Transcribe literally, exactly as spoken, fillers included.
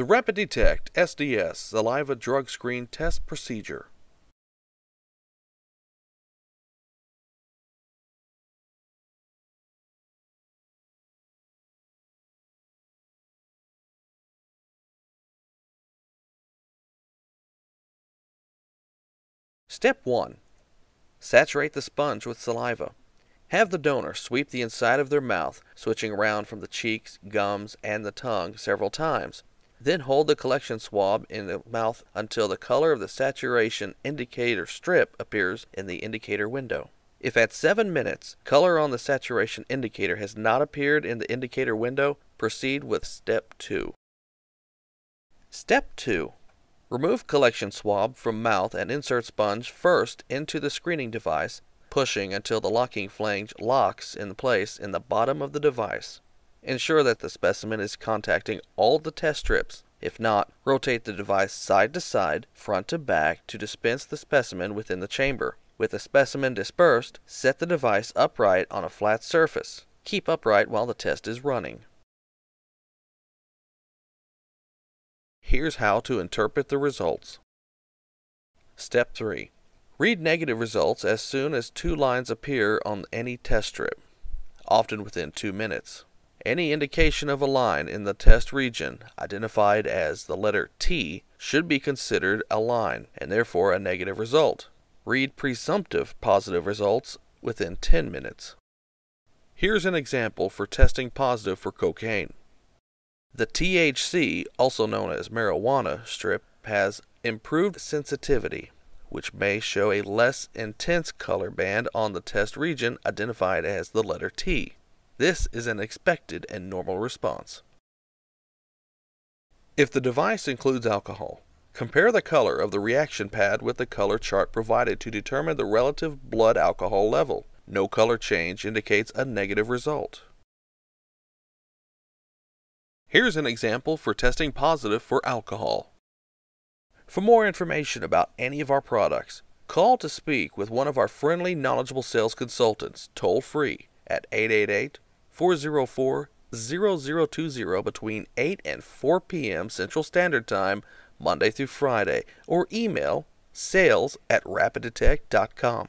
The Rapid Detect S D S Saliva Drug Screen Test Procedure. Step one. Saturate the sponge with saliva. Have the donor sweep the inside of their mouth, switching around from the cheeks, gums, and the tongue several times. Then hold the collection swab in the mouth until the color of the saturation indicator strip appears in the indicator window. If at seven minutes, color on the saturation indicator has not appeared in the indicator window, proceed with Step two. Step two. Remove collection swab from mouth and insert sponge first into the screening device, pushing until the locking flange locks in place in the bottom of the device. Ensure that the specimen is contacting all the test strips. If not, rotate the device side to side, front to back to dispense the specimen within the chamber. With the specimen dispersed, set the device upright on a flat surface. Keep upright while the test is running. Here's how to interpret the results. Step three. Read negative results as soon as two lines appear on any test strip, often within two minutes. Any indication of a line in the test region, identified as the letter T, should be considered a line and therefore a negative result. Read presumptive positive results within ten minutes. Here's an example for testing positive for cocaine. The T H C, also known as marijuana strip, has improved sensitivity, which may show a less intense color band on the test region identified as the letter T. This is an expected and normal response. If the device includes alcohol, compare the color of the reaction pad with the color chart provided to determine the relative blood alcohol level. No color change indicates a negative result. Here's an example for testing positive for alcohol. For more information about any of our products, call to speak with one of our friendly, knowledgeable sales consultants toll-free at eight eight eight, four oh four, zero zero two zero between eight and four p m Central Standard Time, Monday through Friday, or email sales at rapid detect dot com.